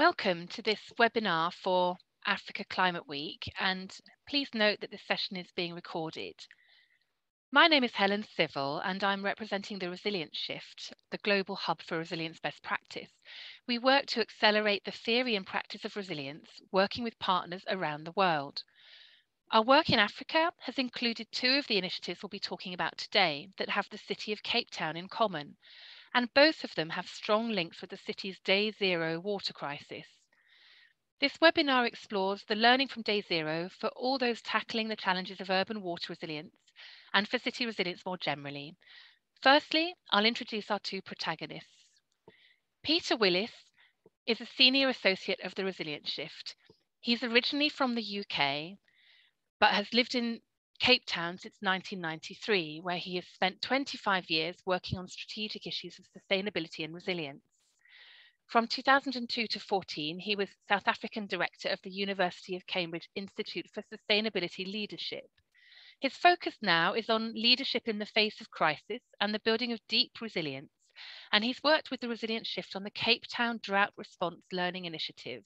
Welcome to this webinar for Africa Climate Week, and please note that this session is being recorded. My name is Helen Civil, and I'm representing the Resilience Shift, the global hub for resilience best practice. We work to accelerate the theory and practice of resilience, working with partners around the world. Our work in Africa has included two of the initiatives we'll be talking about today that have the City of Cape Town in common. And both of them have strong links with the city's Day Zero water crisis. This webinar explores the learning from Day Zero for all those tackling the challenges of urban water resilience and for city resilience more generally. Firstly, I'll introduce our two protagonists. Peter Willis is a senior associate of the Resilience Shift. He's originally from the UK, but has lived in Cape Town since 1993, where he has spent 25 years working on strategic issues of sustainability and resilience. From 2002 to 2014, he was South African Director of the University of Cambridge Institute for Sustainability Leadership. His focus now is on leadership in the face of crisis and the building of deep resilience, and he's worked with the Resilience Shift on the Cape Town Drought Response Learning Initiatives,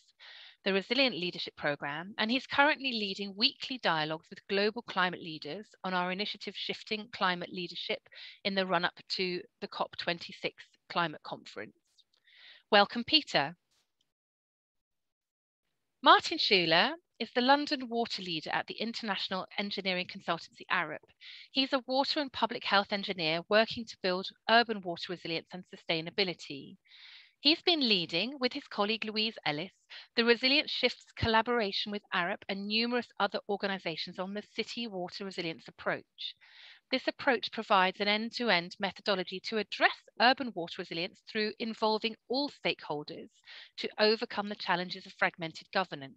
the Resilient Leadership Programme, and he's currently leading weekly dialogues with global climate leaders on our initiative Shifting Climate Leadership in the run-up to the COP26 climate conference. Welcome, Peter. Martin Schuler is the London water leader at the international engineering consultancy Arup. He's a water and public health engineer working to build urban water resilience and sustainability. He's been leading, with his colleague Louise Ellis, the Resilience Shift's collaboration with Arup and numerous other organisations on the City Water Resilience Approach. This approach provides an end-to-end methodology to address urban water resilience through involving all stakeholders to overcome the challenges of fragmented governance.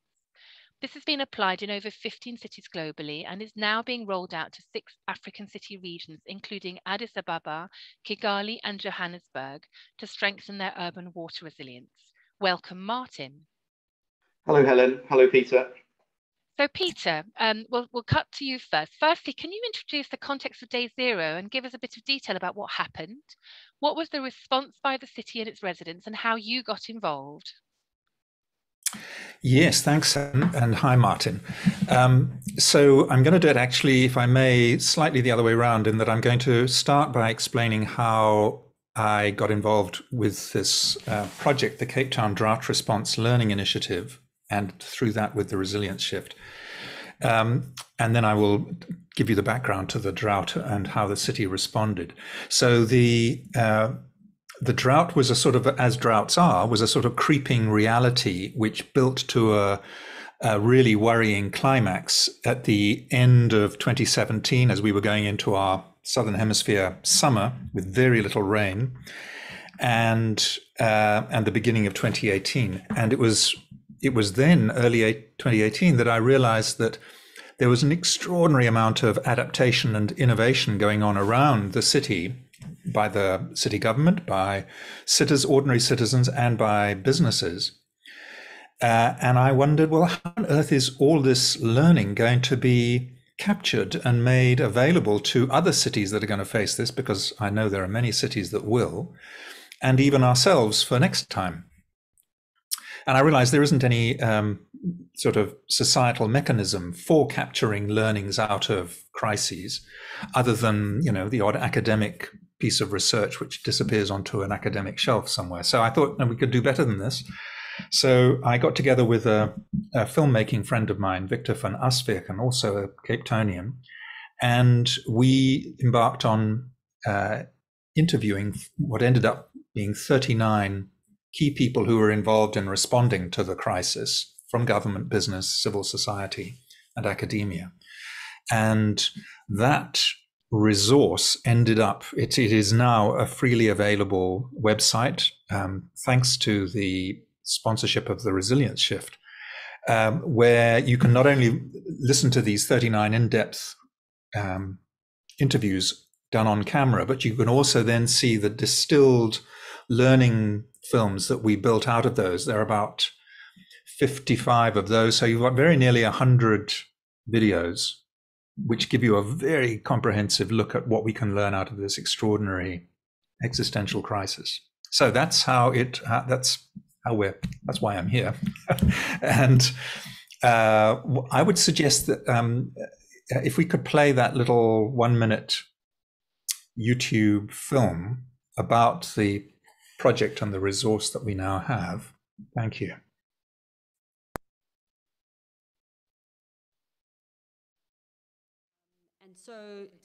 This has been applied in over 15 cities globally and is now being rolled out to 6 African city regions, including Addis Ababa, Kigali and Johannesburg, to strengthen their urban water resilience. Welcome, Martin. Hello, Helen. Hello, Peter. So, Peter, we'll cut to you first. Firstly, can you introduce the context of Day Zero and give us a bit of detail about what happened? What was the response by the city and its residents, and how you got involved? Yes, thanks, and hi, Martin. So I'm going to do it actually, if I may, slightly the other way around, in that I'm going to start by explaining how I got involved with this project, the Cape Town Drought Response Learning Initiative, and through that with the Resilience Shift. And then I will give you the background to the drought and how the city responded. So the drought was a sort of, as droughts are, was a sort of creeping reality which built to a really worrying climax at the end of 2017 as we were going into our Southern Hemisphere summer with very little rain, and the beginning of 2018. And it was then, early 2018, that I realized that there was an extraordinary amount of adaptation and innovation going on around the city, by the city government, by ordinary citizens, and by businesses. And I wondered, well, how on earth is all this learning going to be captured and made available to other cities that are going to face this? Because I know there are many cities that will, and even ourselves for next time. And I realized there isn't any sort of societal mechanism for capturing learnings out of crises, other than, you know, the odd academic piece of research which disappears onto an academic shelf somewhere. So I thought, no, we could do better than this. So I got together with a filmmaking friend of mine, Victor van Aswijk, and also a Cape Townian, and we embarked on interviewing what ended up being 39 key people who were involved in responding to the crisis from government, business, civil society, and academia. And that resource ended up, it is now a freely available website, thanks to the sponsorship of the Resilience Shift, where you can not only listen to these 39 in-depth interviews done on camera, but you can also then see the distilled learning films that we built out of those. There are about 55 of those, so you've got very nearly 100 videos which give you a very comprehensive look at what we can learn out of this extraordinary existential crisis. So that's how That's why I'm here. And I would suggest that if we could play that little 1-minute YouTube film about the project and the resource that we now have. Thank you.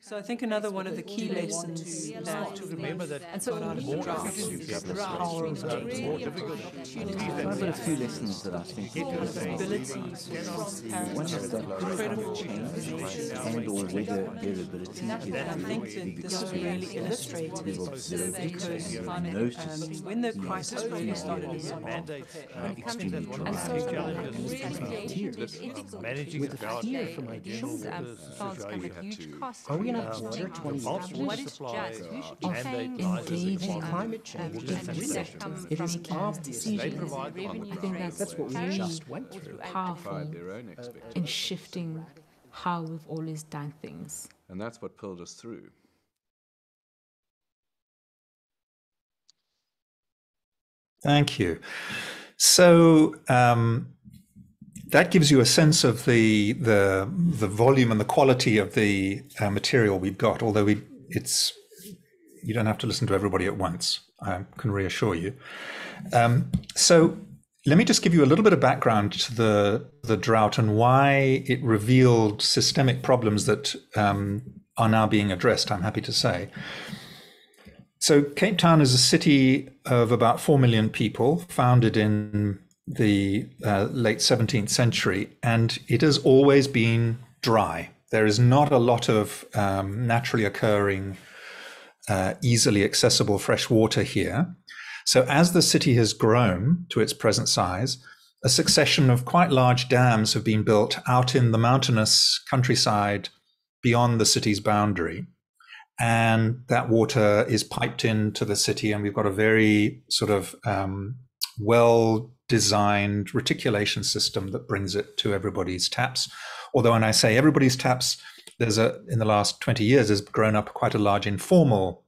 So I think another one of the key lessons to remember that, and so more a few lessons that I think and this is really illustrated because when the crisis really started managing the fear from my children. Are we going to have water 20 engage in climate change? It is our decision. I think that's what we just went through. Powerful in shifting how we've always done things. And that's what pulled us through. Thank you. So, that gives you a sense of the volume and the quality of the material we've got, although you don't have to listen to everybody at once, I can reassure you. So let me just give you a little bit of background to the drought and why it revealed systemic problems that are now being addressed, I'm happy to say. So Cape Town is a city of about 4 million people, founded in the late 17th century, and it has always been dry. There is not a lot of naturally occurring, easily accessible fresh water here. So as the city has grown to its present size, a succession of quite large dams have been built out in the mountainous countryside beyond the city's boundary. And that water is piped into the city, and we've got a very sort of well-designed reticulation system that brings it to everybody's taps. Although when I say everybody's taps, in the last 20 years has grown up quite a large informal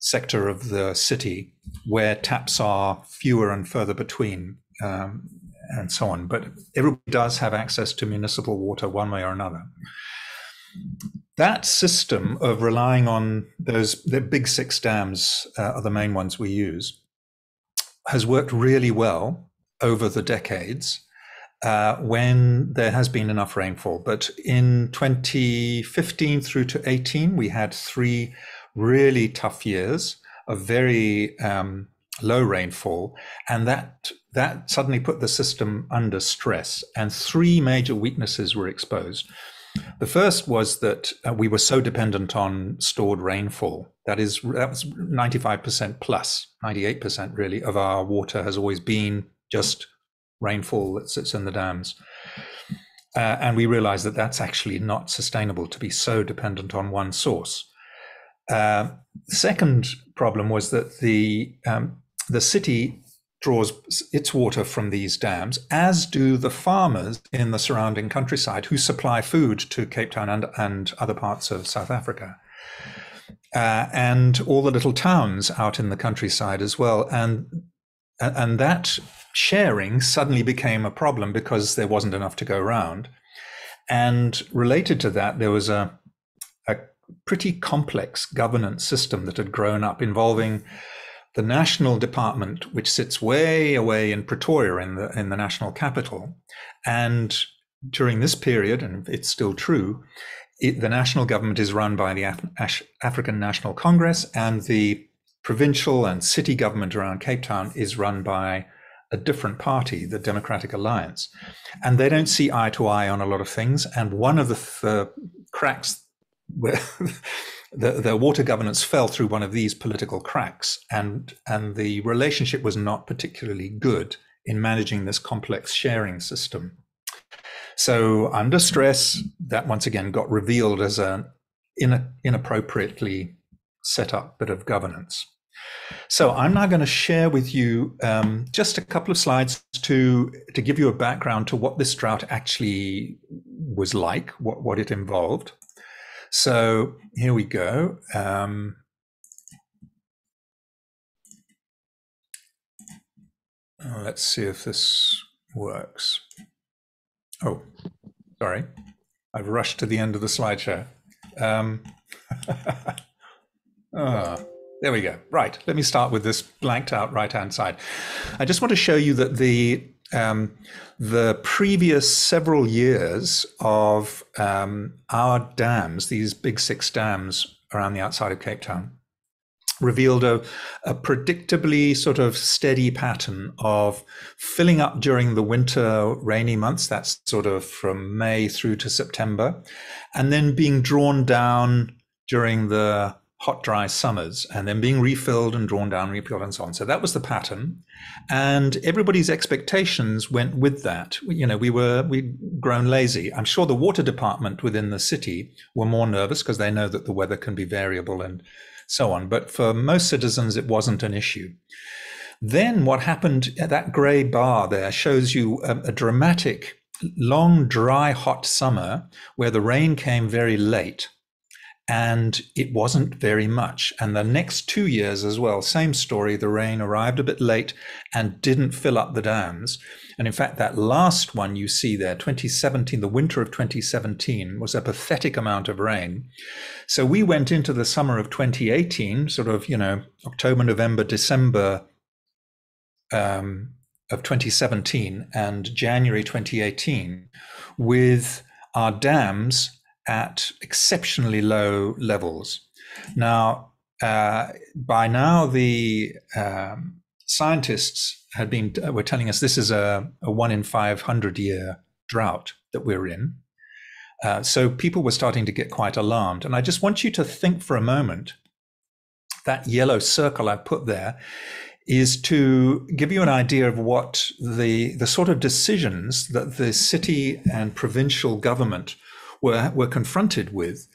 sector of the city where taps are fewer and further between, and so on. But everybody does have access to municipal water one way or another. That system of relying on the big 6 dams are the main ones we use, has worked really well over the decades when there has been enough rainfall. But in 2015 through to 18, we had 3 really tough years of very low rainfall, and that suddenly put the system under stress, and 3 major weaknesses were exposed. The first was that we were so dependent on stored rainfall. That was 95% plus, 98% really, of our water has always been just rainfall that sits in the dams. And we realized that that's actually not sustainable to be so dependent on one source. Second problem was that the city draws its water from these dams, as do the farmers in the surrounding countryside who supply food to Cape Town and other parts of South Africa, and all the little towns out in the countryside as well. And that sharing suddenly became a problem because there wasn't enough to go around. And related to that, there was a pretty complex governance system that had grown up involving the national department, which sits way away in Pretoria in the national capital. And during this period, and it's still true, the national government is run by the African National Congress, and the provincial and city government around Cape Town is run by a different party, the Democratic Alliance. And they don't see eye to eye on a lot of things. And one of the cracks where the water governance fell through one of these political cracks, and the relationship was not particularly good in managing this complex sharing system. So under stress, that once again got revealed as an inappropriately set up bit of governance. So I'm now going to share with you just a couple of slides to give you a background to what this drought actually was like, what it involved. So here we go. Let's see if this works. Oh, sorry. I've rushed to the end of the slideshow. There we go. Right. Let me start with this blanked out right-hand side. I just want to show you that the previous several years of our dams, these big six dams around the outside of Cape Town, revealed a predictably sort of steady pattern of filling up during the winter rainy months, that's sort of from May through to September, and then being drawn down during the hot, dry summers, and then being refilled and drawn down, refilled, and so on. So that was the pattern, and everybody's expectations went with that. You know, we'd grown lazy. I'm sure the water department within the city were more nervous because they know that the weather can be variable and so on. But for most citizens, it wasn't an issue. Then what happened, that gray bar there shows you a dramatic, long, dry, hot summer where the rain came very late. And it wasn't very much. And the next 2 years as well, same story, the rain arrived a bit late and didn't fill up the dams. And in fact, that last one you see there, 2017, the winter of 2017 was a pathetic amount of rain. So we went into the summer of 2018, sort of, you know, October, November, December of 2017 and January 2018 with our dams at exceptionally low levels. Now, by now the scientists were telling us this is a 1 in 500 year drought that we're in. So people were starting to get quite alarmed. And I just want you to think for a moment, that yellow circle I put there is to give you an idea of what the sort of decisions that the city and provincial government were confronted with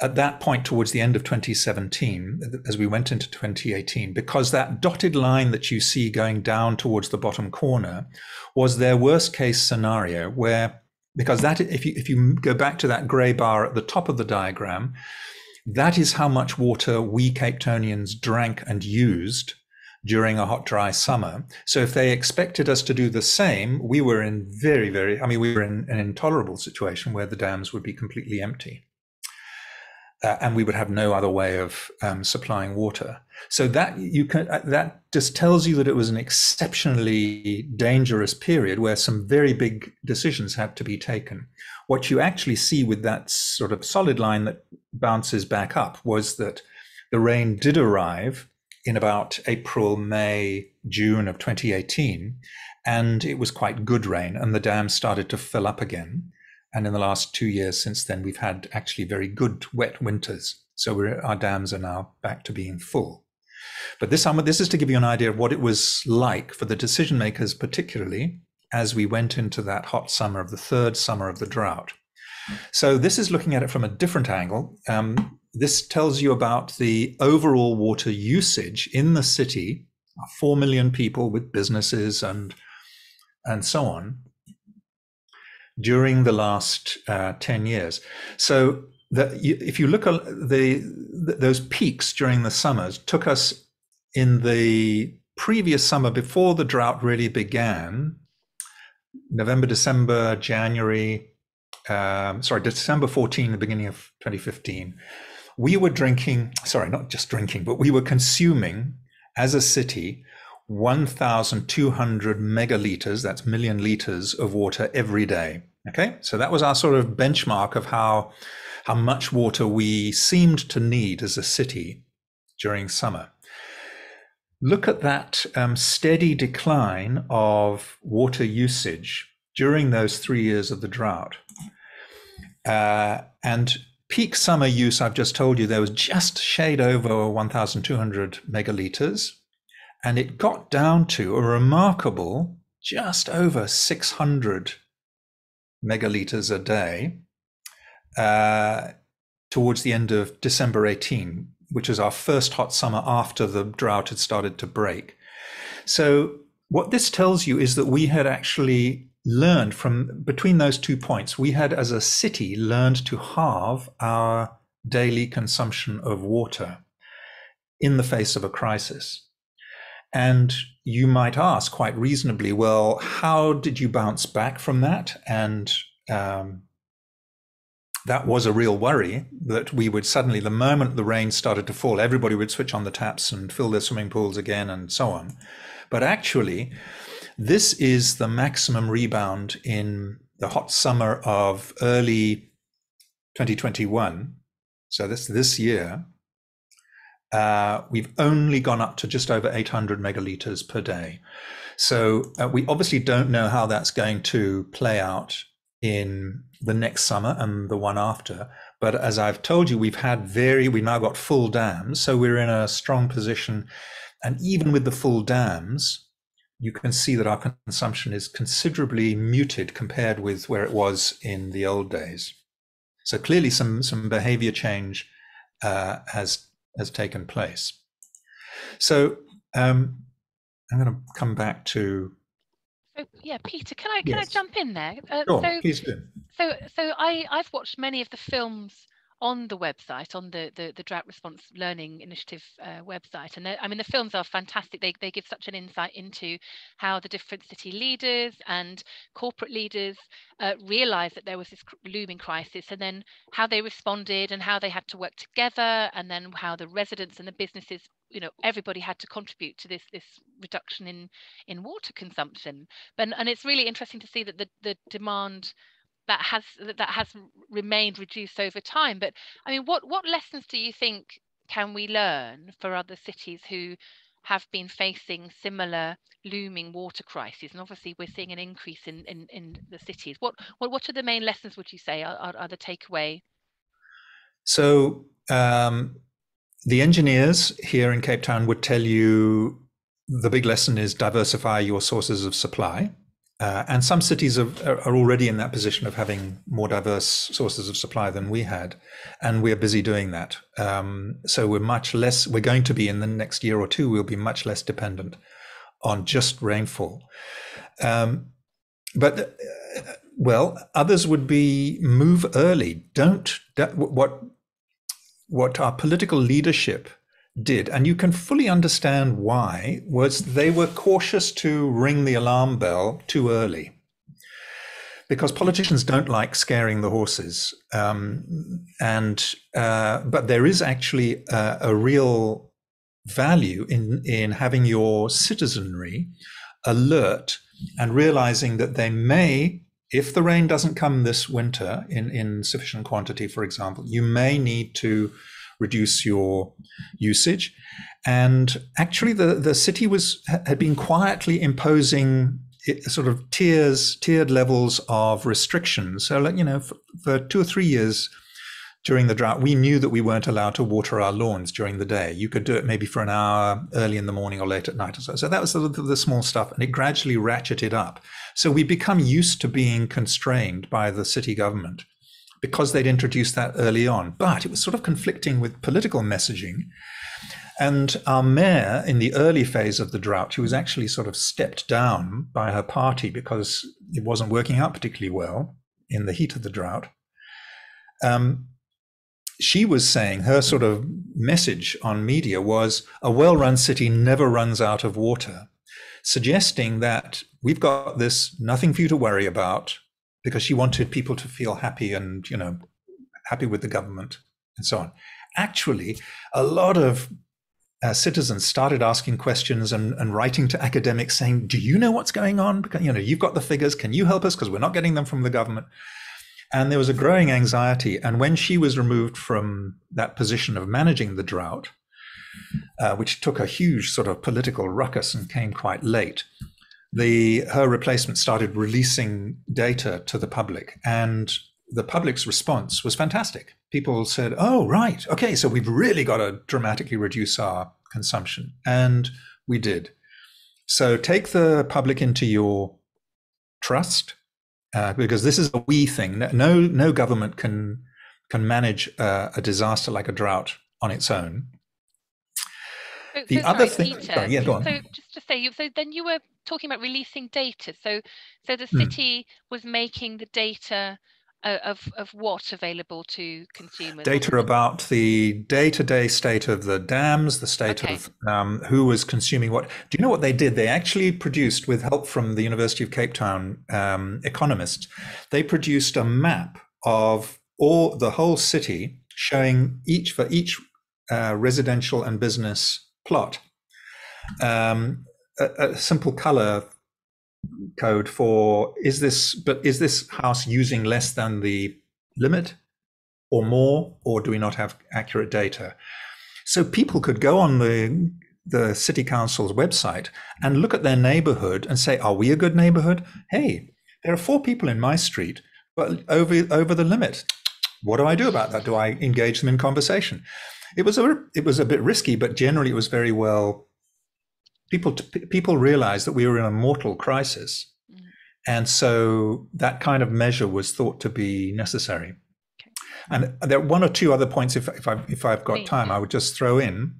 at that point towards the end of 2017 as we went into 2018, because that dotted line that you see going down towards the bottom corner was their worst case scenario, where, because that, if you go back to that gray bar at the top of the diagram, that is how much water we Cape Townians drank and used during a hot, dry summer. So if they expected us to do the same, we were in very, very, I mean, we were in an intolerable situation where the dams would be completely empty and we would have no other way of supplying water. So that that just tells you that it was an exceptionally dangerous period where some very big decisions had to be taken. What you actually see with that sort of solid line that bounces back up was that the rain did arrive in about April, May, June of 2018, and it was quite good rain, and the dam started to fill up again. And in the last 2 years since then, we've had actually very good wet winters. So our dams are now back to being full. But this is to give you an idea of what it was like for the decision makers, particularly as we went into that hot summer of the third summer of the drought. So this is looking at it from a different angle. This tells you about the overall water usage in the city, 4 million people with businesses and so on, during the last 10 years. So if you look at those peaks during the summers, took us in the previous summer before the drought really began, November, December, January, sorry, December 14, the beginning of 2015. We were drinking, sorry, not just drinking, but we were consuming as a city 1,200 megaliters, that's million liters of water every day. Okay, so that was our sort of benchmark of how much water we seemed to need as a city during summer. Look at that steady decline of water usage during those 3 years of the drought. And peak summer use, I've just told you, there was just shade over 1,200 megaliters, and it got down to a remarkable just over 600 megaliters a day towards the end of December 18, which is our first hot summer after the drought had started to break. So what this tells you is that we had actually learned from between those 2 points, we had as a city learned to halve our daily consumption of water in the face of a crisis. And you might ask quite reasonably, well, how did you bounce back from that? And that was a real worry, that we would suddenly, the moment the rain started to fall, everybody would switch on the taps and fill their swimming pools again and so on. But actually, this is the maximum rebound in the hot summer of early 2021. So this year, we've only gone up to just over 800 megaliters per day. So we obviously don't know how that's going to play out in the next summer and the one after. But as I've told you, we've now got full dams. So we're in a strong position. And even with the full dams, you can see that our consumption is considerably muted compared with where it was in the old days. So clearly some behavior change has taken place. So I'm going to come back to. Oh, yeah, Peter, can I jump in there? Sure, please do. So I've watched many of the films on the website, on the Drought Response Learning Initiative website. And I mean, the films are fantastic. They give such an insight into how the different city leaders and corporate leaders realised that there was this looming crisis, and then how they responded and how they had to work together, and then how the residents and the businesses, you know, everybody had to contribute to this reduction in water consumption. And it's really interesting to see that the demand that has remained reduced over time. But I mean, what lessons do you think can we learn for other cities who have been facing similar looming water crises? And obviously we're seeing an increase in the cities. What are the main lessons, would you say, are the takeaway? So the engineers here in Cape Town would tell you the big lesson is diversify your sources of supply. And some cities are already in that position of having more diverse sources of supply than we had, and we're busy doing that. So we're going to be, in the next year or two, we'll be much less dependent on just rainfall. But others would be move early. What our political leadership did, and you can fully understand why, was they were cautious to ring the alarm bell too early, because politicians don't like scaring the horses. But there is actually a real value in having your citizenry alert and realizing that they may, if the rain doesn't come this winter in sufficient quantity, for example, you may need to reduce your usage. And actually the city had been quietly imposing sort of tiered levels of restrictions. So like, you know, for 2 or 3 years during the drought, we knew that we weren't allowed to water our lawns during the day. You could do it maybe for an hour early in the morning or late at night or so. So that was the small stuff, and it gradually ratcheted up. So we become used to being constrained by the city government, because they'd introduced that early on. But it was sort of conflicting with political messaging. And our mayor, in the early phase of the drought, who was actually sort of stepped down by her party because it wasn't working out particularly well in the heat of the drought, she was saying, her sort of message on media was, a well-run city never runs out of water, suggesting that we've got this, nothing for you to worry about, because she wanted people to feel happy and, you know, happy with the government and so on. Actually, a lot of citizens started asking questions and writing to academics saying, do you know what's going on? Because, you know, you've got the figures, can you help us? Because we're not getting them from the government. And there was a growing anxiety. And when she was removed from that position of managing the drought, which took a huge sort of political ruckus and came quite late, her replacement started releasing data to the public, and the public's response was fantastic. People said, oh, right, okay, so we've really got to dramatically reduce our consumption. And we did. So take the public into your trust, because this is a we thing. No government can manage a disaster like a drought on its own. Just to say, so then you were talking about releasing data. So the city was making the data of what available to consumers? Data about the day-to-day state of the dams, the state of who was consuming what. Do you know what they did? They actually produced, with help from the University of Cape Town economists, they produced a map of all the whole city showing each residential and business plot. A simple color code for is this house using less than the limit or more, or do we not have accurate data? So people could go on the city council's website and look at their neighborhood and say, are we a good neighborhood? Hey, there are 4 people in my street, but over the limit. What do I do about that? Do I engage them in conversation? It was a bit risky, but generally it was very well. People realized that we were in a mortal crisis. Mm. And so that kind of measure was thought to be necessary. Okay. And there are 1 or 2 other points, if I've got time, I would just throw in.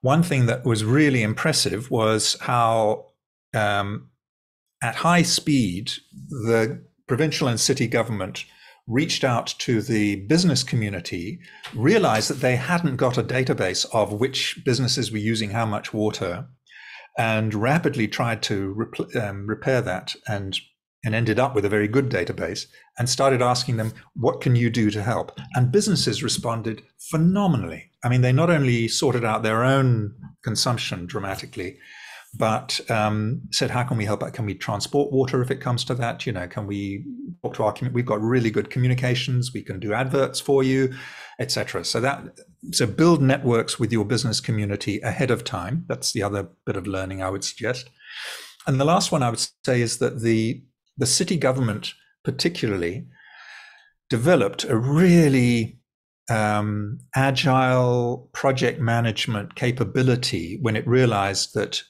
One thing that was really impressive was how at high speed, the provincial and city government reached out to the business community, realized that they hadn't got a database of which businesses were using how much water, and rapidly tried to repair that, and ended up with a very good database, and started asking them, what can you do to help? And businesses responded phenomenally. I mean, they not only sorted out their own consumption dramatically, but said, how can we help out? Can we transport water if it comes to that? You know, can we talk to our community? We've got really good communications. We can do adverts for you, etc. So build networks with your business community ahead of time. That's the other bit of learning I would suggest. And the last one I would say is that the city government particularly developed a really agile project management capability when it realized that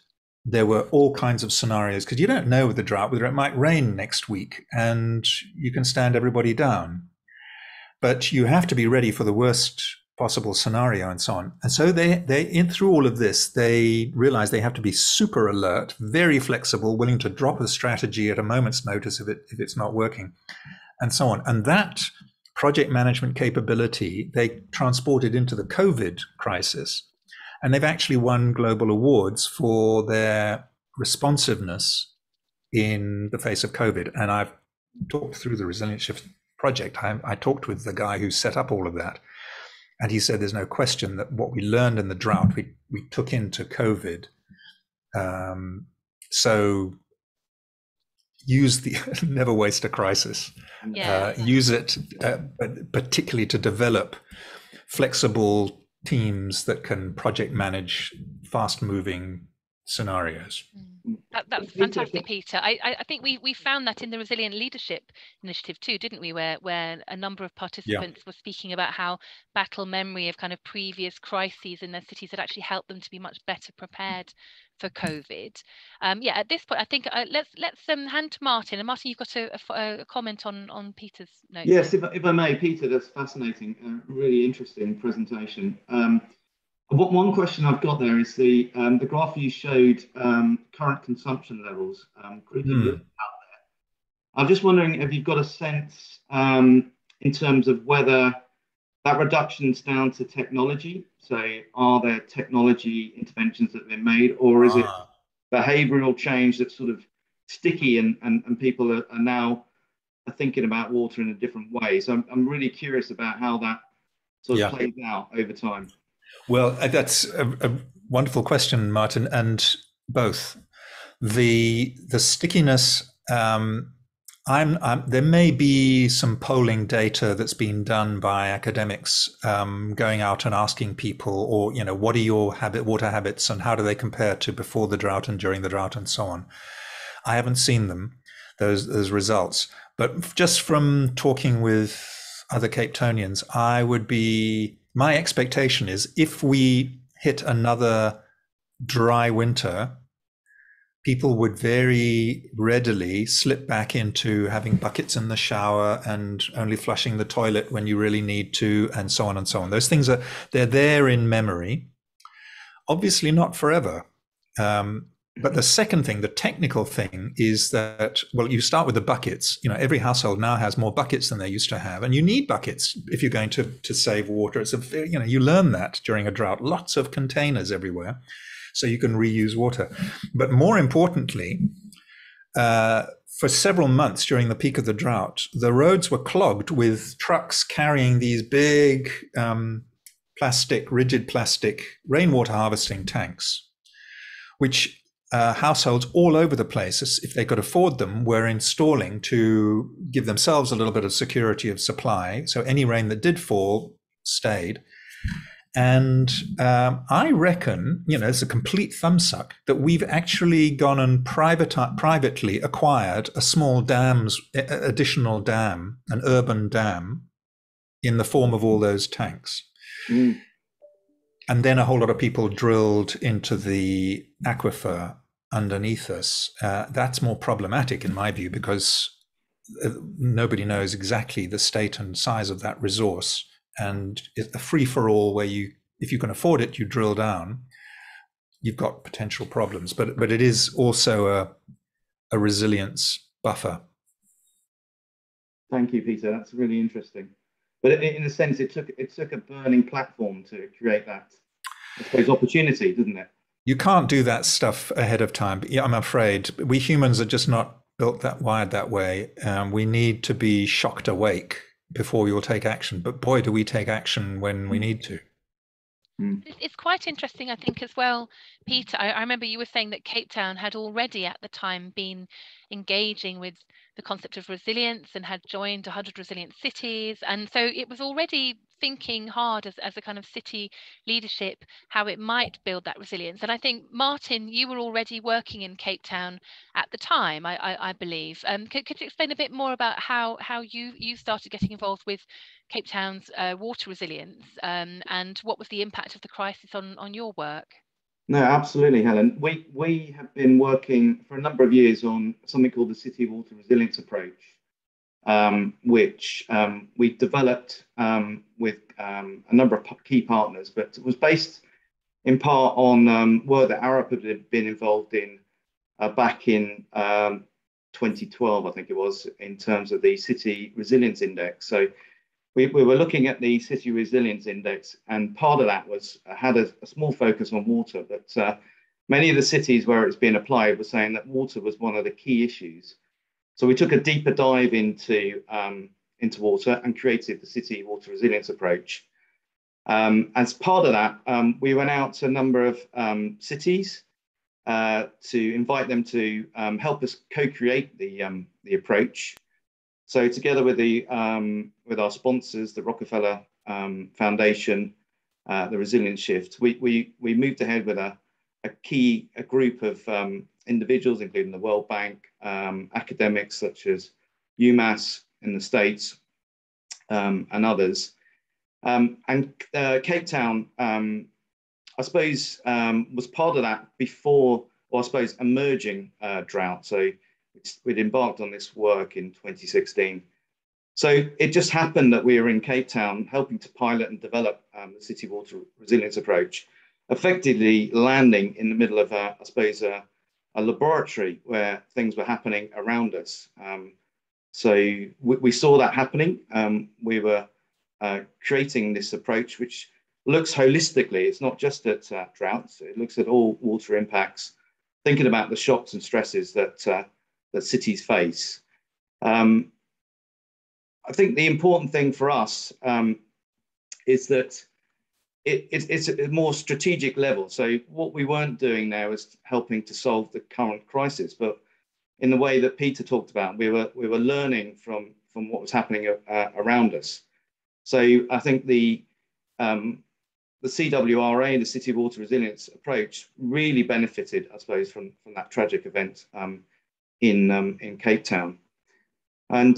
there were all kinds of scenarios, because you don't know with the drought whether it might rain next week and you can stand everybody down, but you have to be ready for the worst possible scenario and so on. And so they in through all of this, they realized they have to be super alert, very flexible, willing to drop a strategy at a moment's notice if it's not working and so on. And that project management capability they transported into the COVID crisis. And they've actually won global awards for their responsiveness in the face of COVID. And I've talked through the Resilience Shift project. I talked with the guy who set up all of that. And he said, there's no question that what we learned in the drought, we took into COVID. So use the never waste a crisis. Yeah, exactly. Use it particularly to develop flexible teams that can project manage fast-moving scenarios. That's fantastic, Peter. I think we found that in the Resilient Leadership Initiative too, didn't we, where a number of participants were speaking about how battle memory of kind of previous crises in their cities had actually helped them to be much better prepared for COVID. At this point, I think let's hand to Martin. And Martin, you've got a comment on Peter's note. Yes, if I may, Peter, that's fascinating, really interesting presentation. One question I've got there is the graph you showed, current consumption levels. I'm just wondering if you've got a sense in terms of whether that reduction's down to technology. So are there technology interventions that have been made, or is it behavioural change that's sort of sticky and people are now thinking about water in a different way? So I'm really curious about how that sort of plays out over time. Well, that's a wonderful question, Martin, and both. The stickiness, there may be some polling data that's been done by academics going out and asking people, or, you know, what are your water habits and how do they compare to before the drought and during the drought and so on. I haven't seen them, those results. But just from talking with other Cape Townians, my expectation is if we hit another dry winter, people would very readily slip back into having buckets in the shower and only flushing the toilet when you really need to, and so on and so on. Those things they're there in memory, obviously not forever. But the second thing, the technical thing, is that, well, you start with the buckets. You know, every household now has more buckets than they used to have. And you need buckets if you're going to save water. It's a, you know, you learn that during a drought, lots of containers everywhere, so you can reuse water. But more importantly, for several months during the peak of the drought, the roads were clogged with trucks carrying these big rigid plastic rainwater harvesting tanks, which households all over the place, if they could afford them, were installing to give themselves a little bit of security of supply. So any rain that did fall stayed. And I reckon, you know, it's a complete thumbsuck that we've actually gone and privately acquired a small additional dam, an urban dam, in the form of all those tanks. Mm. And then a whole lot of people drilled into the aquifer underneath us. That's more problematic in my view, because nobody knows exactly the state and size of that resource. And it's a free-for-all where you, if you can afford it, you drill down. You've got potential problems, but it is also a resilience buffer. Thank you, Peter. That's really interesting. But in a sense, it took a burning platform to create that, I suppose, opportunity, didn't it? You can't do that stuff ahead of time. I'm afraid we humans are just not built that wired that way. We need to be shocked awake before we will take action. But boy, do we take action when we need to. It's quite interesting, I think, as well, Peter. I remember you were saying that Cape Town had already at the time been engaging with the concept of resilience and had joined 100 resilient cities. And so it was already thinking hard as a kind of city leadership, how it might build that resilience. And I think, Martin, you were already working in Cape Town at the time, I believe. Could you explain a bit more about how you started getting involved with Cape Town's water resilience, and what was the impact of the crisis on your work? No, absolutely, Helen. We have been working for a number of years on something called the City Water Resilience Approach, which we developed with a number of key partners, but it was based in part on work that Arup had been involved in back in 2012, I think it was, in terms of the City Resilience Index. So we were looking at the City Resilience Index, and part of that had a small focus on water, but many of the cities where it's been applied were saying that water was one of the key issues. So we took a deeper dive into water and created the City Water Resilience Approach. As part of that, we went out to a number of cities to invite them to help us co-create the approach. So together with our sponsors, the Rockefeller Foundation, the Resilience Shift, we moved ahead with a group of individuals, including the World Bank, academics such as UMass in the States, and others. Cape Town, I suppose, was part of that before, or I suppose, emerging drought. So we'd embarked on this work in 2016. So it just happened that we were in Cape Town helping to pilot and develop the City Water Resilience Approach, effectively landing in the middle of, I suppose, a laboratory where things were happening around us. So we saw that happening. We were creating this approach, which looks holistically. It's not just at droughts. It looks at all water impacts, thinking about the shocks and stresses that cities face. I think the important thing for us is that it's a more strategic level. So what we weren't doing now is helping to solve the current crisis, but in the way that Peter talked about, we were learning from what was happening around us. So I think the CWRA, the City Water Resilience Approach, really benefited, I suppose, from that tragic event in Cape Town. And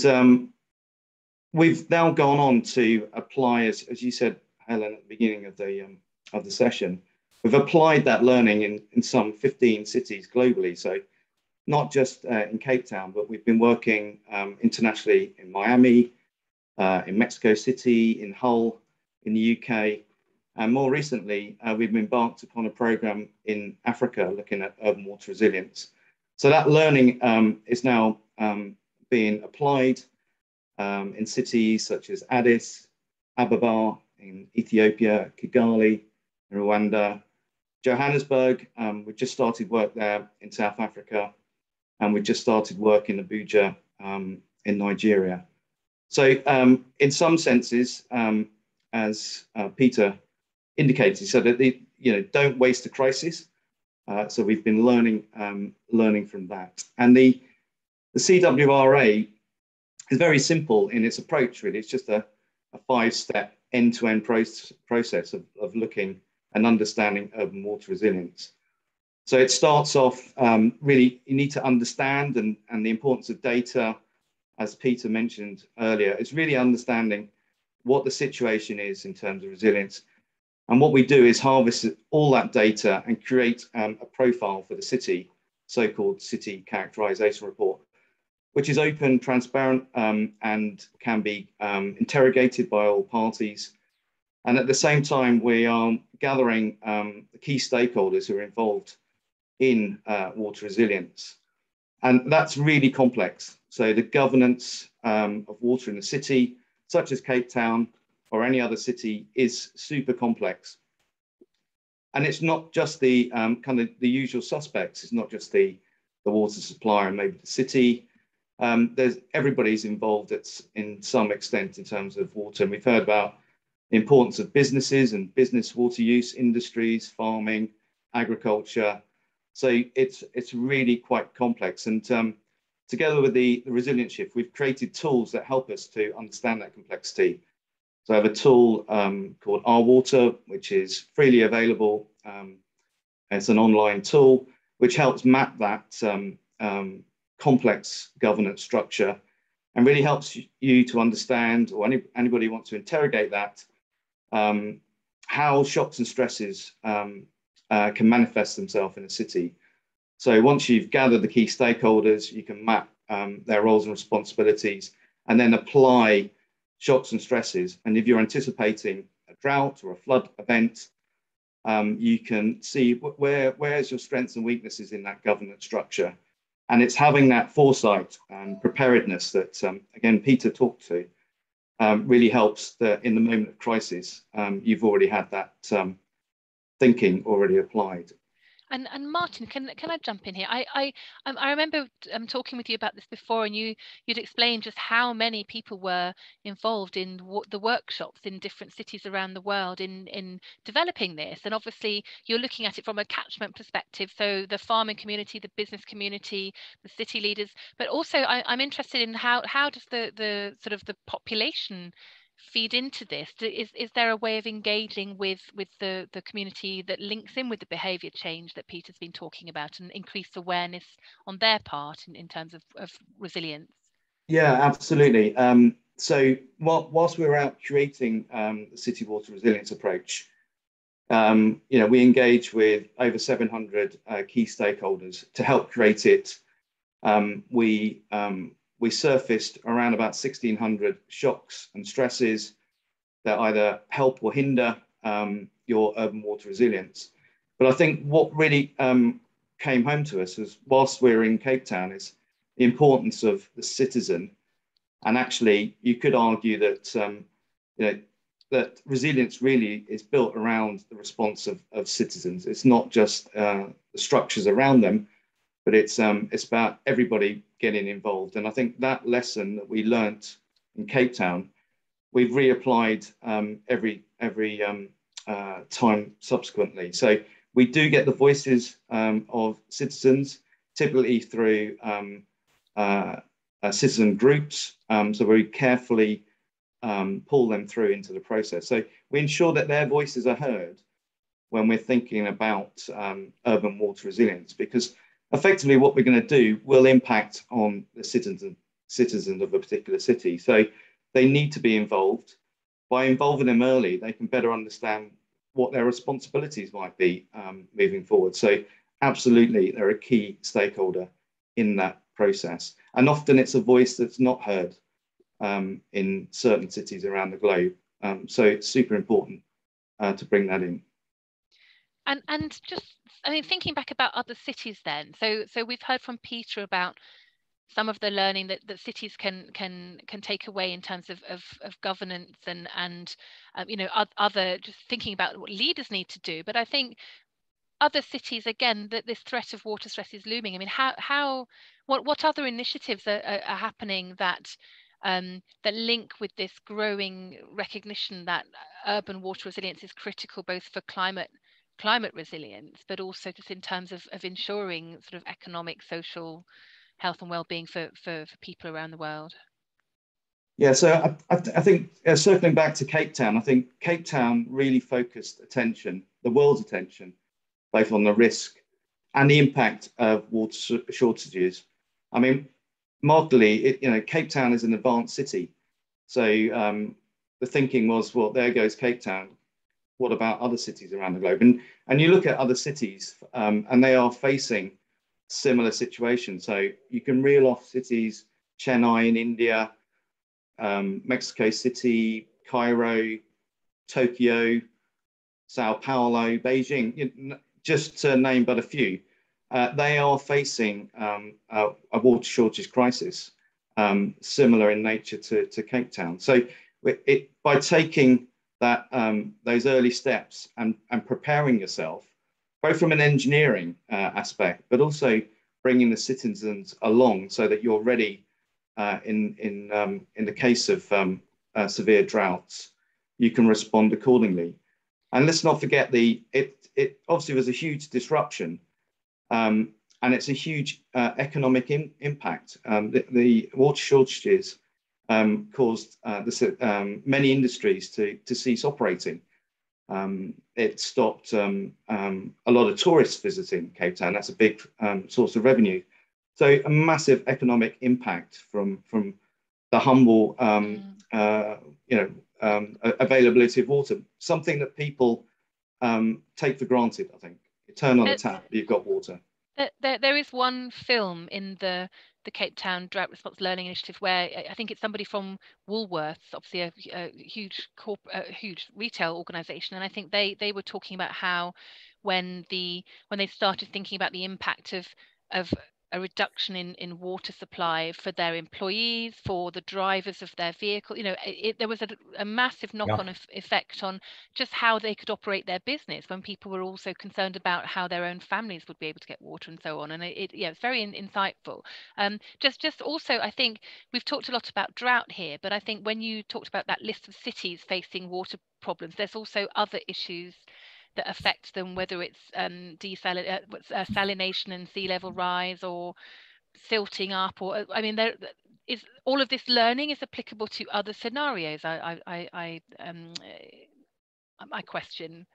we've now gone on to apply, as you said, Helen, at the beginning of the session, we've applied that learning in some 15 cities globally. So not just in Cape Town, but we've been working internationally in Miami, in Mexico City, in Hull, in the UK, And more recently, we've embarked upon a program in Africa looking at urban water resilience. So that learning is now being applied in cities such as Addis Ababa in Ethiopia, Kigali, Rwanda, Johannesburg. We've just started work there in South Africa, and we've just started work in Abuja in Nigeria. So in some senses, as Peter indicated, he said that they, don't waste a crisis. So we've been learning, from that. And the CWRA is very simple in its approach, really. It's just a five-step end-to-end process of looking and understanding urban water resilience. So it starts off, really, you need to understand, and the importance of data, as Peter mentioned earlier, it's really understanding what the situation is in terms of resilience. And what we do is harvest all that data and create a profile for the city, so-called city characterization report, which is open, transparent, and can be interrogated by all parties. And at the same time, we are gathering the key stakeholders who are involved in water resilience. And that's really complex. So the governance of water in the city, such as Cape Town, or any other city, is super complex. And it's not just the kind of the usual suspects. It's not just the water supplier and maybe the city. There's everybody's involved in some extent in terms of water. And we've heard about the importance of businesses and business water use, industries, farming, agriculture. So it's really quite complex. And together with the Resilience Shift, we've created tools that help us to understand that complexity. So I have a tool called Our Water, which is freely available. It's an online tool which helps map that complex governance structure and really helps you to understand, or anybody who wants to interrogate that, how shocks and stresses can manifest themselves in a city. So once you've gathered the key stakeholders, you can map their roles and responsibilities and then apply shocks and stresses. And if you're anticipating a drought or a flood event, you can see where's your strengths and weaknesses in that governance structure. And it's having that foresight and preparedness that, again, Peter talked to, really helps that in the moment of crisis, you've already had that thinking already applied. And Martin, can I jump in here? I remember talking with you about this before, and you'd explained just how many people were involved in the workshops in different cities around the world in developing this. And obviously, you're looking at it from a catchment perspective, so the farming community, the business community, the city leaders. But also, I'm interested in how does the sort of the population feed into this? Is there a way of engaging with the community that links in with the behaviour change that Peter's been talking about and increased awareness on their part in terms of resilience? Yeah, absolutely. So whilst we were out curating the City Water Resilience Approach, we engage with over 700 key stakeholders to help create it. We surfaced around about 1,600 shocks and stresses that either help or hinder your urban water resilience. But I think what really came home to us was, whilst we're in Cape Town, is the importance of the citizen. And actually, you could argue that that resilience really is built around the response of citizens. It's not just the structures around them, but it's about everybody getting involved. And I think that lesson that we learnt in Cape Town, we've reapplied every time subsequently. So we do get the voices of citizens, typically through citizen groups. So we carefully pull them through into the process. So we ensure that their voices are heard when we're thinking about urban water resilience, because effectively, what we're going to do will impact on the citizens of a particular city. So they need to be involved. By involving them early, they can better understand what their responsibilities might be moving forward. So absolutely, they're a key stakeholder in that process. And often it's a voice that's not heard in certain cities around the globe. So it's super important to bring that in. And just, I mean, thinking back about other cities then, so we've heard from Peter about some of the learning that cities can take away in terms of governance and you know, other, just thinking about what leaders need to do. But I think other cities, again, that this threat of water stress is looming. I mean, what other initiatives are happening that link with this growing recognition that urban water resilience is critical both for climate resilience, but also just in terms of ensuring sort of economic, social, health and well-being for people around the world? Yeah, so I think circling back to Cape Town, I think Cape Town really focused attention, the world's attention, both on the risk and the impact of water shortages. I mean, markedly, you know, Cape Town is an advanced city. So the thinking was, well, there goes Cape Town. What about other cities around the globe? And you look at other cities and they are facing similar situations. So you can reel off cities, Chennai in India, Mexico City, Cairo, Tokyo, Sao Paulo, Beijing, just to name but a few. They are facing a water shortage crisis, similar in nature to Cape Town. So by taking that those early steps and preparing yourself, both from an engineering aspect, but also bringing the citizens along so that you're ready in the case of severe droughts, you can respond accordingly. And let's not forget it obviously was a huge disruption, and it's a huge economic impact. The water shortages caused many industries to cease operating. It stopped a lot of tourists visiting Cape Town. That's a big source of revenue. So a massive economic impact from the humble, you know, availability of water. Something that people take for granted, I think. You turn on the tap, you've got water. There is one film in the Cape Town Drought Response Learning Initiative, where I think it's somebody from Woolworths, obviously a huge retail organisation, and I think they were talking about how when they started thinking about the impact of a reduction in water supply for their employees, for the drivers of their vehicle, you know, there was a massive knock-on effect on just how they could operate their business when people were also concerned about how their own families would be able to get water and so on. And it's very insightful. Just also, I think we've talked a lot about drought here, but I think when you talked about that list of cities facing water problems, there's also other issues that affect them, whether it's desalination and sea level rise, or silting up, or I mean, there is all of this learning is applicable to other scenarios. I question.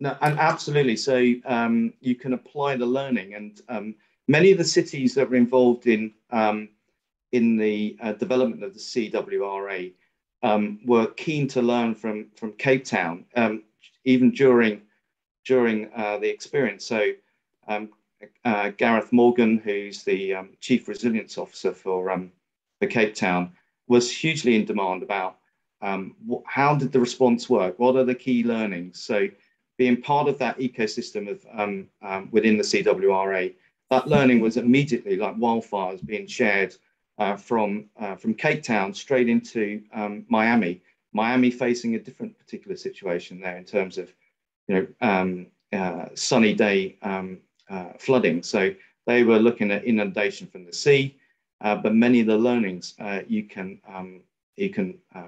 No, and absolutely. So you can apply the learning, and many of the cities that were involved in the development of the CWRA were keen to learn from Cape Town. Even during the experience. So Gareth Morgan, who's the Chief Resilience Officer for Cape Town, was hugely in demand about how did the response work? What are the key learnings? So being part of that ecosystem of within the CWRA, that learning was immediately like wildfires being shared from Cape Town straight into Miami. Miami facing a different particular situation there in terms of, you know, sunny day flooding. So they were looking at inundation from the sea, but many of the learnings you can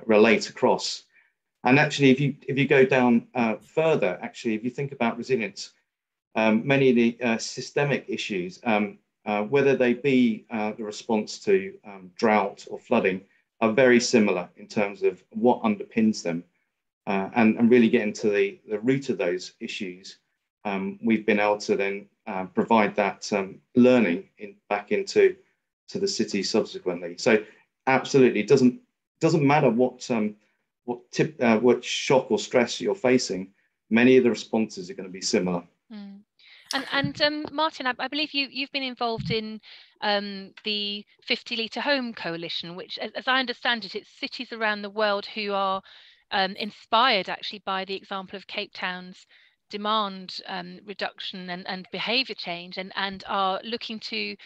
relate across. And actually, if you go down further, actually, if you think about resilience, many of the systemic issues, whether they be the response to drought or flooding, are very similar in terms of what underpins them, and really getting to the root of those issues. We've been able to then provide that learning back into the city subsequently. So absolutely, it doesn't matter what shock or stress you're facing. Many of the responses are going to be similar. Mm. And Martin, I believe you've been involved in the 50 litre home coalition, which, as I understand it, it's cities around the world who are inspired actually by the example of Cape Town's demand reduction and behaviour change, and are looking to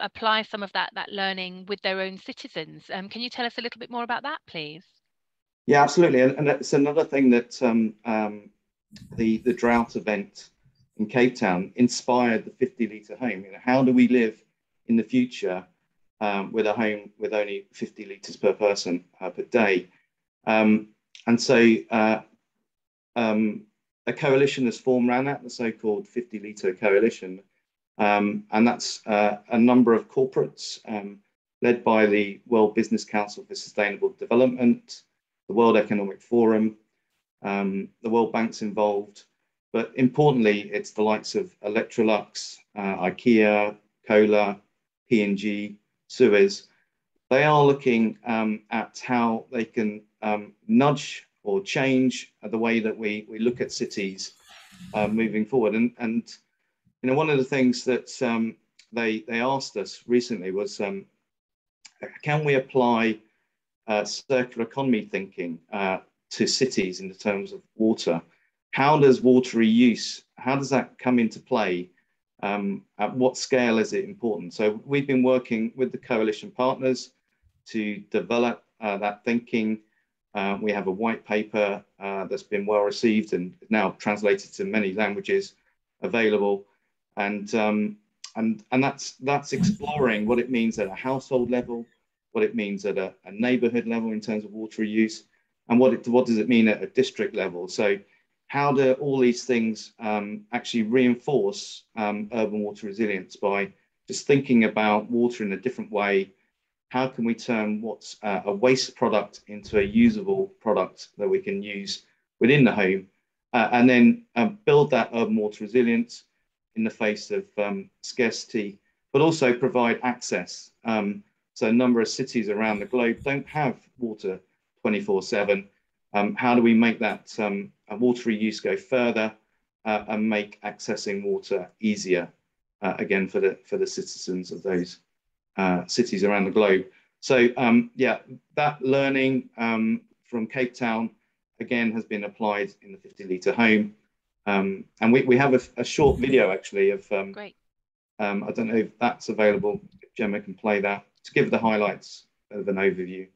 apply some of that learning with their own citizens. Can you tell us a little bit more about that, please? Yeah, absolutely. And it's another thing that the drought event in Cape Town inspired the 50-litre home. You know, how do we live in the future with a home with only 50 litres per person per day? And so a coalition is formed around that, the so-called 50-litre coalition. And that's a number of corporates led by the World Business Council for Sustainable Development, the World Economic Forum, the World Bank's involved, but importantly, it's the likes of Electrolux, IKEA, Cola, P&G, Suez. They are looking at how they can nudge or change the way that we look at cities moving forward. And you know, one of the things that they asked us recently was, can we apply circular economy thinking to cities in the terms of water? How does water reuse, how does that come into play? At what scale is it important? So we've been working with the coalition partners to develop that thinking. We have a white paper that's been well received and now translated to many languages available. And that's exploring what it means at a household level, what it means at a neighbourhood level in terms of water use, and what does it mean at a district level. So how do all these things actually reinforce urban water resilience by just thinking about water in a different way? How can we turn what's a waste product into a usable product that we can use within the home, and then build that urban water resilience in the face of scarcity, but also provide access. So a number of cities around the globe don't have water 24/7. How do we make that water reuse go further and make accessing water easier, again, for the citizens of those cities around the globe? So yeah, that learning from Cape Town, again, has been applied in the 50-litre home. And we have a short video, actually, of, great. I don't know if that's available, if Gemma can play that, to give the highlights of an overview.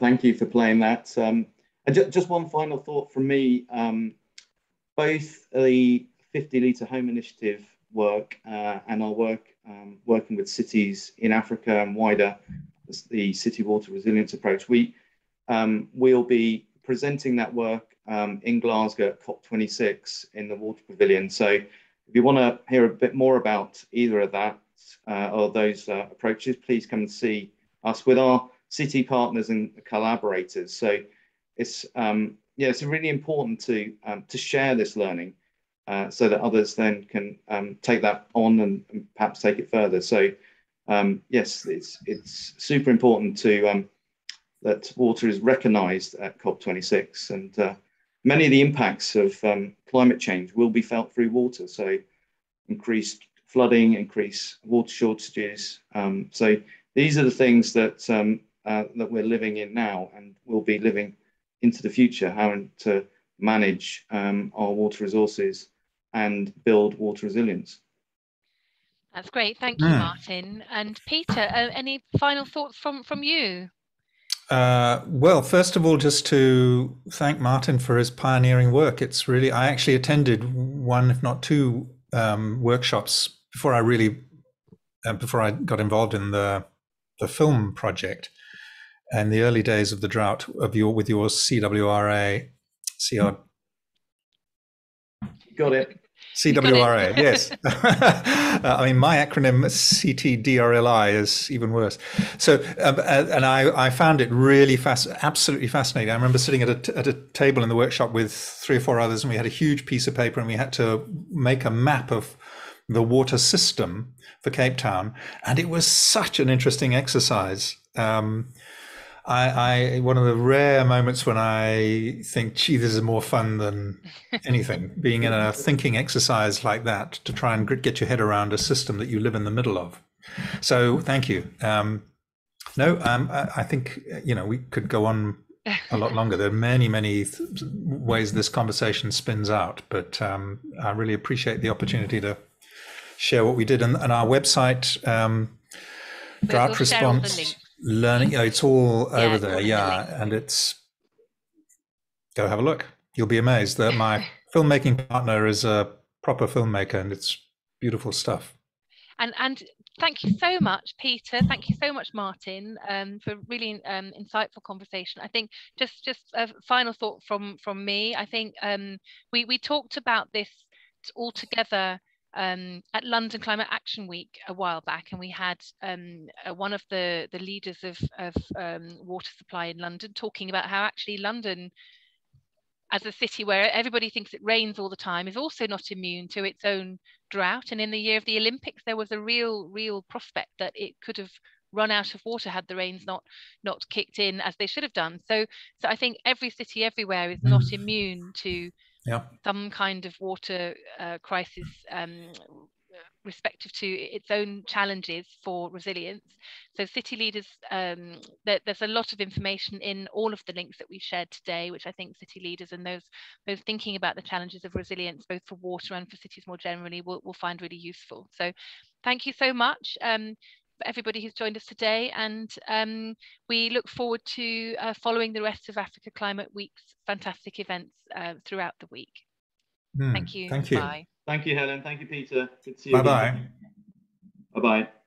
thank you for playing that. And just one final thought from me. Both the 50-litre home initiative work and our work working with cities in Africa and wider, the City Water Resilience Approach, we'll be presenting that work in Glasgow at COP26 in the Water Pavilion. So if you want to hear a bit more about either of that or those approaches, please come and see us with our city partners and collaborators. So it's yeah, it's really important to share this learning so that others then can take that on and perhaps take it further. So yes, it's super important to that water is recognised at COP26, and many of the impacts of climate change will be felt through water. So increased flooding, increased water shortages. So these are the things that that we're living in now and will be living into the future, how to manage our water resources and build water resilience. That's great. Thank you, Martin. And Peter, any final thoughts from you? Well, first of all, just to thank Martin for his pioneering work. It's really, I actually attended one, if not two, workshops before I really, before I got involved in the film project, and the early days of the drought of your CWRA, CWRA, yes. I mean, my acronym CTDRLI is even worse. So, and I found it really absolutely fascinating. I remember sitting at a table in the workshop with 3 or 4 others, and we had a huge piece of paper, and we had to make a map of the water system for Cape Town. And it was such an interesting exercise. I one of the rare moments when I think, gee, this is more fun than anything, being in a thinking exercise like that to try and get your head around a system that you live in the middle of. So thank you. I think, you know, we could go on a lot longer. There are many, many ways this conversation spins out, but I really appreciate the opportunity to share what we did. And our website, Drought Response Learning, it's all over there, yeah, and it's, go have a look. You'll be amazed that my filmmaking partner is a proper filmmaker, and it's beautiful stuff. And thank you so much, Peter. Thank you so much, Martin, for really insightful conversation. I think just a final thought from me. I think we talked about this all together at London Climate Action Week a while back, and we had one of the leaders of water supply in London talking about how actually London, as a city where everybody thinks it rains all the time, is also not immune to its own drought. And in the year of the Olympics, there was a real prospect that it could have run out of water had the rains not kicked in as they should have done. So I think every city everywhere is not immune to some kind of water crisis, respective to its own challenges for resilience. So city leaders, there's a lot of information in all of the links that we've shared today, which I think city leaders and those thinking about the challenges of resilience, both for water and for cities more generally, will find really useful. So thank you so much for everybody who's joined us today, and we look forward to following the rest of Africa Climate Week's fantastic events throughout the week. Thank you. Thank you. Bye. Thank you, Helen. Thank you, Peter. Good to see you. Bye-bye. Bye-bye.